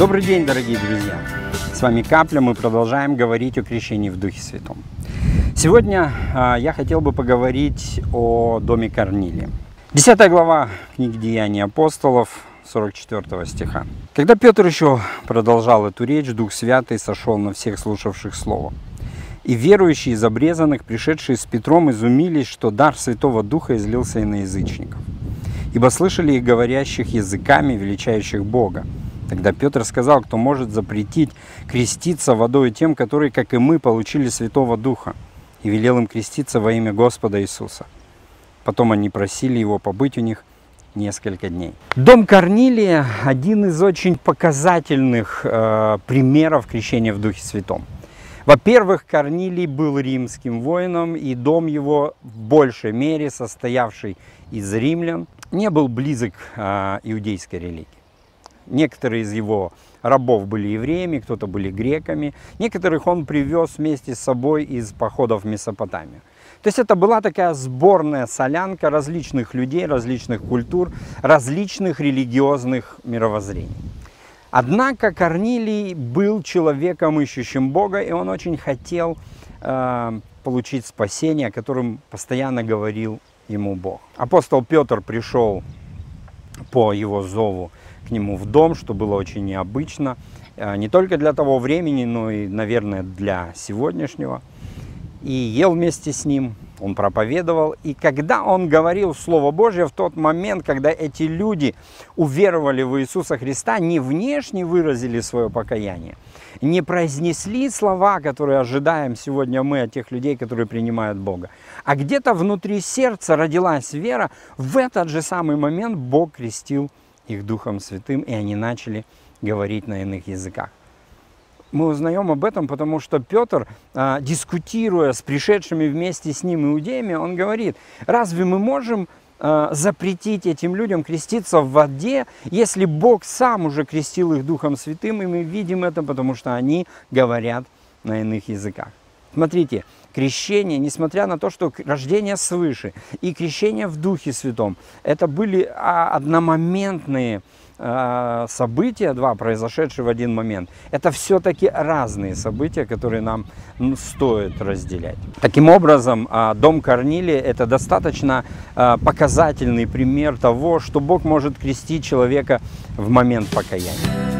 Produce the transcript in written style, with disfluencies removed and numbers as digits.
Добрый день, дорогие друзья! С вами Капля, мы продолжаем говорить о крещении в Духе Святом. Сегодня я хотел бы поговорить о доме Корнилия. 10 глава книги «Деяния апостолов», 44 стиха. Когда Петр еще продолжал эту речь, Дух Святый сошел на всех слушавших слово. И верующие из обрезанных, пришедшие с Петром, изумились, что дар Святого Духа излился и на язычников. Ибо слышали их говорящих языками, величающих Бога. Тогда Петр сказал, кто может запретить креститься водой тем, которые, как и мы, получили Святого Духа, и велел им креститься во имя Господа Иисуса. Потом они просили его побыть у них несколько дней. Дом Корнилия – один из очень показательных примеров крещения в Духе Святом. Во-первых, Корнилий был римским воином, и дом его, в большей мере состоявший из римлян, не был близок иудейской религии. Некоторые из его рабов были евреями, кто-то были греками. Некоторых он привез вместе с собой из походов в Месопотамию. То есть это была такая сборная солянка различных людей, различных культур, различных религиозных мировоззрений. Однако Корнилий был человеком, ищущим Бога, и он очень хотел получить спасение, о котором постоянно говорил ему Бог. Апостол Петр пришел по его зову к нему в дом, что было очень необычно, не только для того времени, но и, наверное, для сегодняшнего. И ел вместе с ним, он проповедовал. И когда он говорил Слово Божье, в тот момент, когда эти люди уверовали в Иисуса Христа, не внешне выразили свое покаяние, не произнесли слова, которые ожидаем сегодня мы от тех людей, которые принимают Бога, а где-то внутри сердца родилась вера, в этот же самый момент Бог крестил их Духом Святым, и они начали говорить на иных языках. Мы узнаем об этом, потому что Петр, дискутируя с пришедшими вместе с ним иудеями, он говорит, разве мы можем запретить этим людям креститься в воде, если Бог сам уже крестил их Духом Святым, и мы видим это, потому что они говорят на иных языках. Смотрите, крещение, несмотря на то, что рождение свыше и крещение в Духе Святом, это были одномоментные события, два произошедшие в один момент. Это все-таки разные события, которые нам стоит разделять. Таким образом, дом Корнилия – это достаточно показательный пример того, что Бог может крестить человека в момент покаяния.